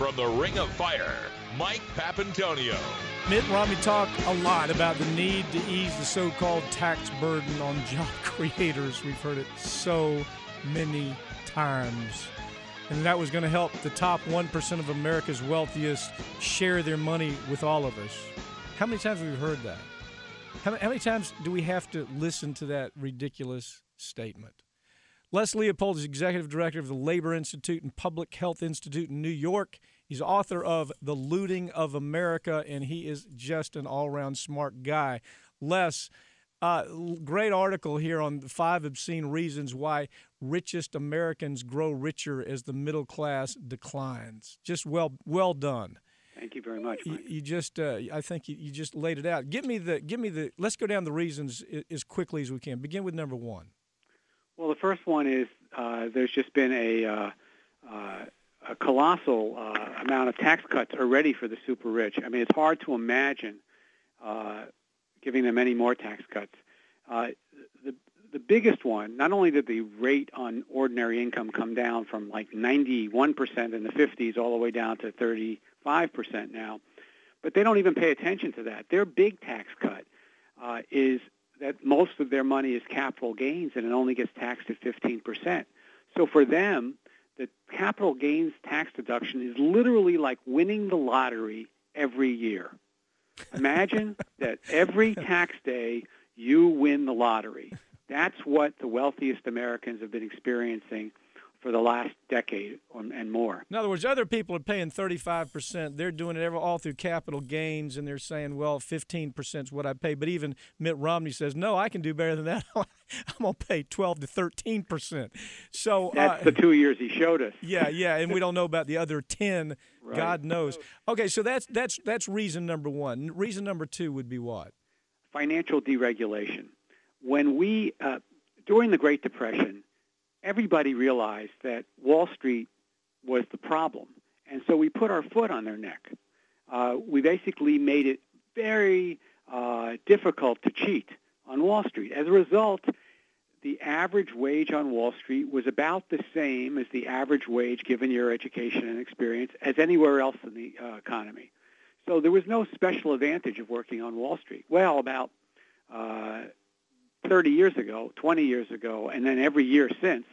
From the Ring of Fire, Mike Papantonio. Mitt Romney talked a lot about the need to ease the so-called tax burden on job creators. We've heard it so many times. And that was going to help the top 1% of America's wealthiest share their money with all of us. How many times have we heard that? How many times do we have to listen to that ridiculous statement? Les Leopold is executive director of the Labor Institute and Public Health Institute in New York. He's author of The Looting of America, and he is just an all-around smart guy. Les, great article here on 5 obscene reasons why richest Americans grow richer as the middle class declines. Just well done. Thank you very much, Mike. You just, I think you just laid it out. Give me the. Let's go down the reasons as quickly as we can. Begin with number 1. Well, the first one is there's just been a colossal amount of tax cuts already for the super rich. I mean, it's hard to imagine giving them any more tax cuts. The biggest one, not only did the rate on ordinary income come down from like 91% in the 50s all the way down to 35% now, but they don't even pay attention to that. Their big tax cut is that most of their money is capital gains, and it only gets taxed at 15%. So for them, the capital gains tax deduction is literally like winning the lottery every year. Imagine that every tax day you win the lottery. That's what the wealthiest Americans have been experiencing for the last decade and more. In other words, other people are paying 35%. They're doing it all through capital gains, and they're saying, well, 15% is what I pay. But even Mitt Romney says, no, I can do better than that. I'm going to pay 12 to 13%. So that's the 2 years he showed us. Yeah, and we don't know about the other 10. Right. God knows. Okay, so that's reason number 1. Reason number 2 would be what? Financial deregulation. When we during the Great Depression, everybody realized that Wall Street was the problem, and so we put our foot on their neck. We basically made it very difficult to cheat on Wall Street. As a result, the average wage on Wall Street was about the same as the average wage, given your education and experience, as anywhere else in the economy. So there was no special advantage of working on Wall Street. Well, about 30 years ago, 20 years ago, and then every year since,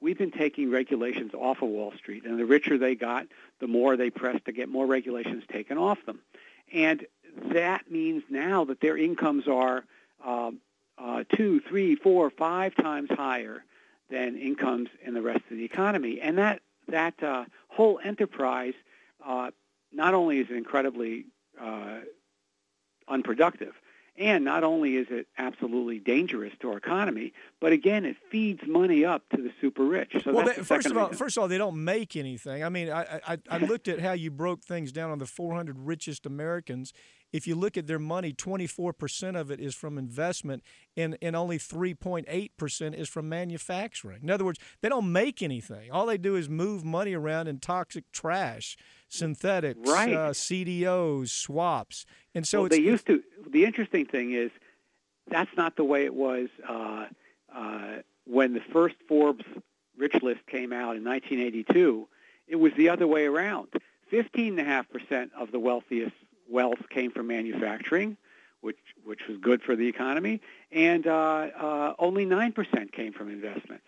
we've been taking regulations off of Wall Street. And the richer they got, the more they pressed to get more regulations taken off them. And that means now that their incomes are 2, 3, 4, 5 times higher than incomes in the rest of the economy. And that whole enterprise not only is it incredibly unproductive, and not only is it absolutely dangerous to our economy, but again, it feeds money up to the super rich. So well, first of all, they don't make anything. I mean, I looked at how you broke things down on the 400 richest Americans. If you look at their money, 24% of it is from investment, and only 3.8% is from manufacturing. In other words, they don't make anything. All they do is move money around in toxic trash, synthetics, right. CDOs, swaps. And so well, it's, they used to. The interesting thing is that's not the way it was when the first Forbes Rich List came out in 1982. It was the other way around. 15.5% of the wealthiest wealth came from manufacturing, which was good for the economy, and only 9% came from investments.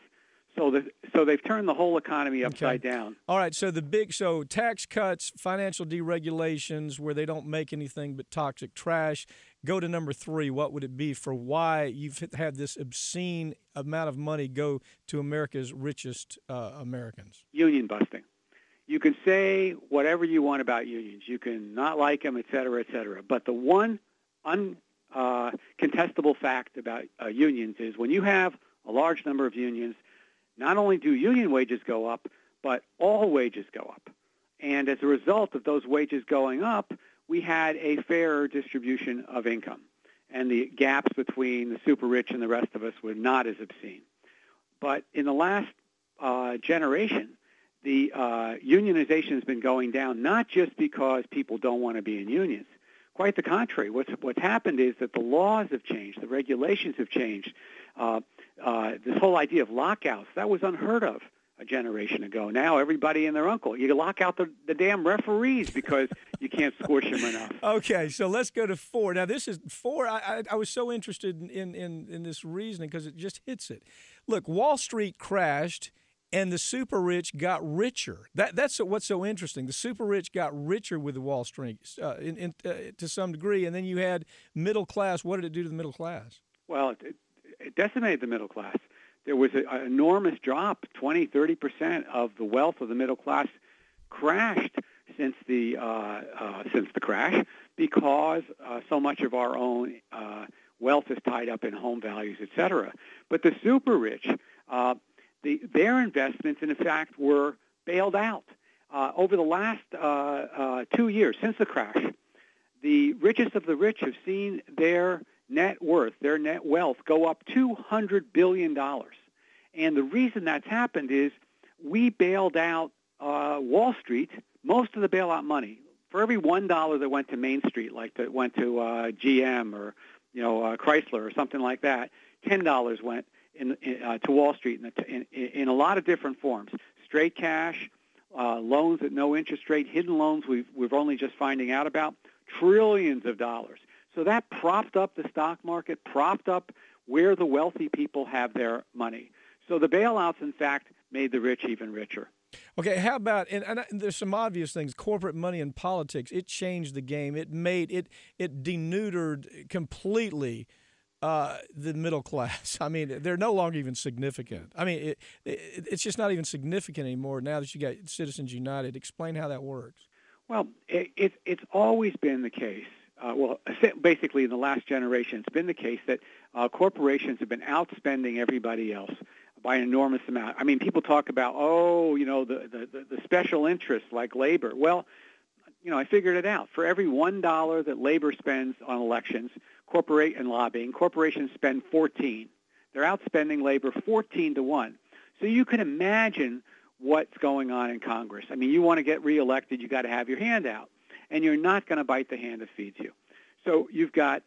So they've turned the whole economy upside down. All right. So so tax cuts, financial deregulations, where they don't make anything but toxic trash. Go to number 3. What would it be for why you've had this obscene amount of money go to America's richest Americans? Union busting. You can say whatever you want about unions. You can not like them, et cetera, et cetera. But the one uncontestable fact about unions is when you have a large number of unions, not only do union wages go up, but all wages go up. And as a result of those wages going up, we had a fairer distribution of income. And the gaps between the super rich and the rest of us were not as obscene. But in the last generation, the unionization has been going down, not just because people don't want to be in unions. Quite the contrary. What's happened is that the laws have changed. The regulations have changed. This whole idea of lockouts, that was unheard of a generation ago. Now everybody and their uncle. You lock out the damn referees because you can't squish them enough. Okay, so let's go to four. Now this is four. I was so interested in this reasoning because it just hits it. Look, Wall Street crashed and the super rich got richer. That's what's so interesting. The super rich got richer with the Wall Street to some degree, and then you had middle class. What did it do to the middle class? Well, it decimated the middle class. There was an enormous drop, 20, 30% of the wealth of the middle class crashed since the crash because so much of our own wealth is tied up in home values, et cetera. But the super rich, their investments, in fact, were bailed out. Over the last 2 years since the crash, the richest of the rich have seen their net worth, their net wealth, go up $200 billion. And the reason that's happened is we bailed out Wall Street, most of the bailout money. For every $1 that went to Main Street, like that went to GM or Chrysler or something like that, $10 went to Wall Street in a lot of different forms. Straight cash, loans at no interest rate, hidden loans we're only just finding out about, trillions of dollars. So that propped up the stock market, propped up where the wealthy people have their money. So the bailouts, in fact, made the rich even richer. Okay, how about, and there's some obvious things, corporate money and politics, it changed the game. It made, it denuded completely the middle class. I mean, they're no longer even significant. I mean, it's just not even significant anymore now that you got Citizens United. Explain how that works. Well, it's always been the case. Well, basically in the last generation, it's been the case that corporations have been outspending everybody else by an enormous amount. I mean, people talk about, the special interests like labor. Well, I figured it out. For every $1 that labor spends on elections, corporate and lobbying, corporations spend 14. They're outspending labor 14-1. So you can imagine what's going on in Congress. I mean, you want to get reelected, you got to have your hand out. And you're not going to bite the hand that feeds you. So you've got,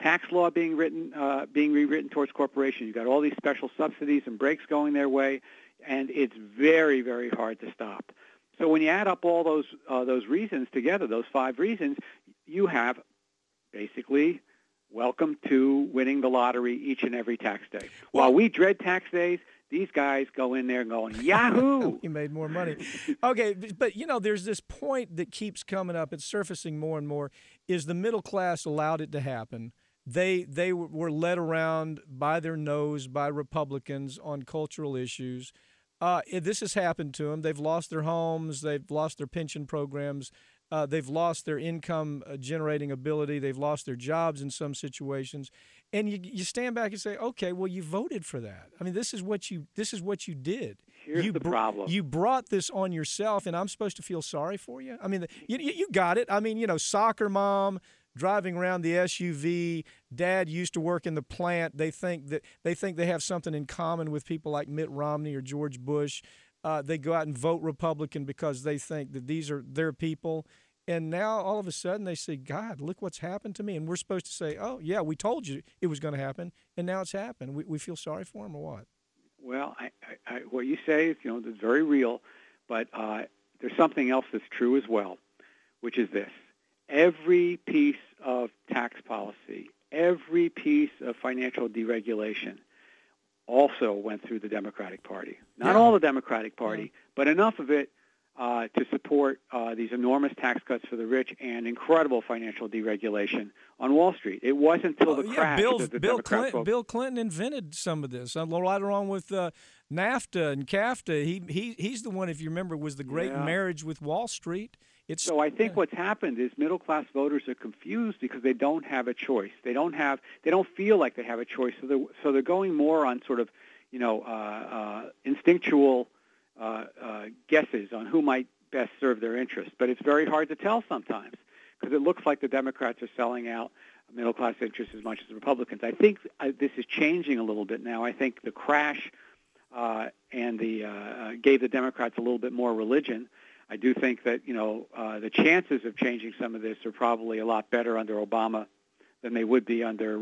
tax law being rewritten towards corporations. You've got all these special subsidies and breaks going their way, and it's very, very hard to stop. So when you add up all those reasons together, those five reasons, you have basically welcome to winning the lottery each and every tax day. While we dread tax days, these guys go in there going, yahoo! You made more money. Okay, but, there's this point that keeps coming up. It's surfacing more and more. Is the middle class allowed it to happen? They were led around by their nose by Republicans on cultural issues. This has happened to them. They've lost their homes. They've lost their pension programs. They've lost their income-generating ability. They've lost their jobs in some situations. And you stand back and say, okay, well, you voted for that. I mean, this is what you did. Here's the problem. You brought this on yourself, and I'm supposed to feel sorry for you? I mean, you got it. I mean, soccer mom driving around the SUV. Dad used to work in the plant. They think they have something in common with people like Mitt Romney or George Bush. They go out and vote Republican because they think that these are their people. And now all of a sudden they say, God, look what's happened to me. And we're supposed to say, oh, yeah, we told you it was going to happen, and now it's happened. We feel sorry for them or what? Well, what you say is, it's very real, but there's something else that's true as well, which is this. Every piece of tax policy, every piece of financial deregulation also went through the Democratic Party. Not all the Democratic Party, but enough of it to support these enormous tax cuts for the rich and incredible financial deregulation on Wall Street. It wasn't until the crash that the Bill Clinton invented some of this. Right along with NAFTA and CAFTA, he's the one, if you remember, was the great marriage with Wall Street. So I think what's happened is middle-class voters are confused because they don't have a choice. They don't feel like they have a choice. So they're going more on sort of, instinctual guesses on who might best serve their interests. But it's very hard to tell sometimes because it looks like the Democrats are selling out middle-class interests as much as the Republicans. I think this is changing a little bit now. I think the crash gave the Democrats a little bit more religion. I do think that, the chances of changing some of this are probably a lot better under Obama than they would be under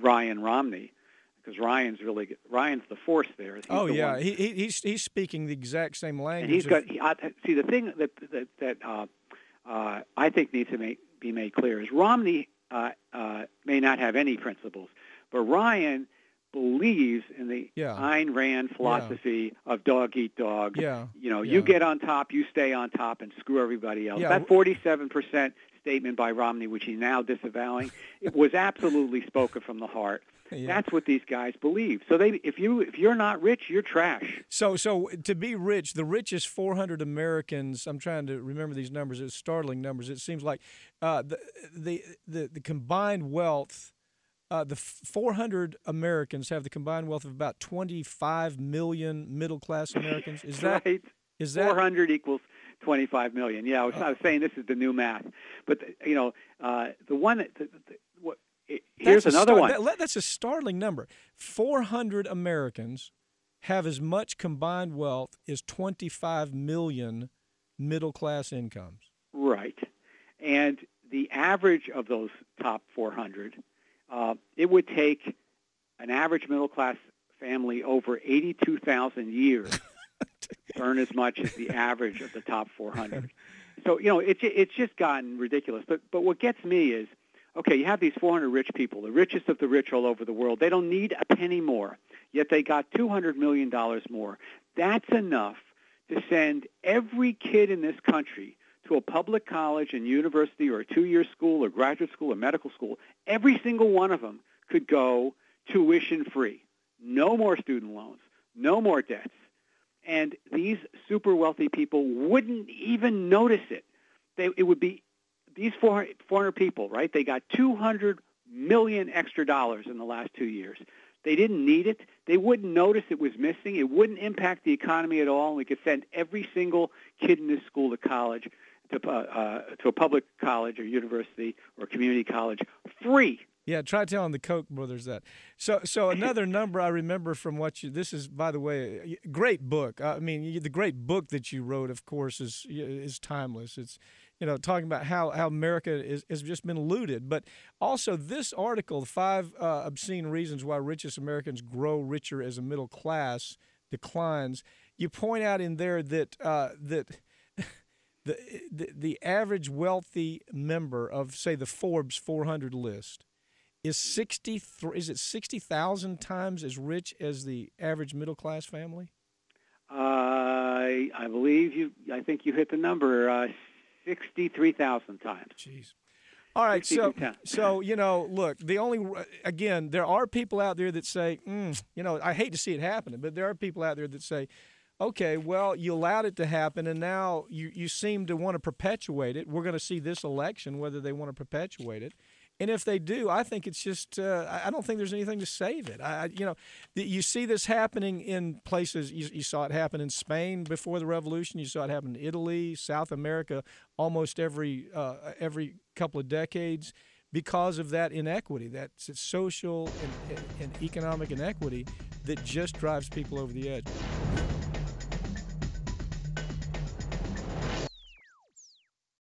Ryan Romney, because Ryan's the force there. He's he's speaking the exact same language. And he's got see, the thing that I think needs to be made clear is Romney may not have any principles, but Ryan believes in the Ayn Rand philosophy of dog eat dog. You get on top, you stay on top, and screw everybody else. That 47% statement by Romney, which he's now disavowing, it was absolutely spoken from the heart. That's what these guys believe. So if you're not rich, you're trash. So to be rich, the richest 400 Americans, I'm trying to remember these numbers, it's startling numbers. It seems like the combined wealth, the 400 Americans have the combined wealth of about 25 million middle-class Americans. Is that right? Is that 400 equals 25 million. Yeah, I was saying this is the new math. But the one that here's another one. That's a startling number. 400 Americans have as much combined wealth as 25 million middle-class incomes. Right. And the average of those top 400, it would take an average middle-class family over 82,000 years to earn as much as the average of the top 400. So, it's just gotten ridiculous. But what gets me is, okay, you have these 400 rich people, the richest of the rich all over the world. They don't need a penny more, yet they got $200 million more. That's enough to send every kid in this country to a public college and university or a two-year school or graduate school or medical school. Every single one of them could go tuition-free. No more student loans, no more debts. And these super wealthy people wouldn't even notice it. It would be these 400 people, right? They got $200 million extra dollars in the last 2 years. They didn't need it. They wouldn't notice it was missing. It wouldn't impact the economy at all. We could send every single kid in this school to college, to a public college or university or community college, free. Yeah, try telling the Koch brothers that. So another number I remember from this is, by the way, a great book. I mean, the great book that you wrote, of course, is timeless. It's, talking about how America has just been looted. But also this article, 5 Obscene Reasons Why Richest Americans Grow Richer as a Middle Class Declines, you point out in there that the average wealthy member of, say, the Forbes 400 list, is it 60,000 times as rich as the average middle-class family? I believe I think you hit the number, 63,000 times. Jeez. All right, so look, again, there are people out there that say, I hate to see it happening, but there are people out there that say, okay, well, you allowed it to happen, and now you seem to want to perpetuate it. We're going to see this election whether they want to perpetuate it. And if they do, I think it's just I don't think there's anything to save it. You see this happening in places. You saw it happen in Spain before the revolution. You saw it happen in Italy, South America, almost every couple of decades because of that inequity. That's social and economic inequity that just drives people over the edge.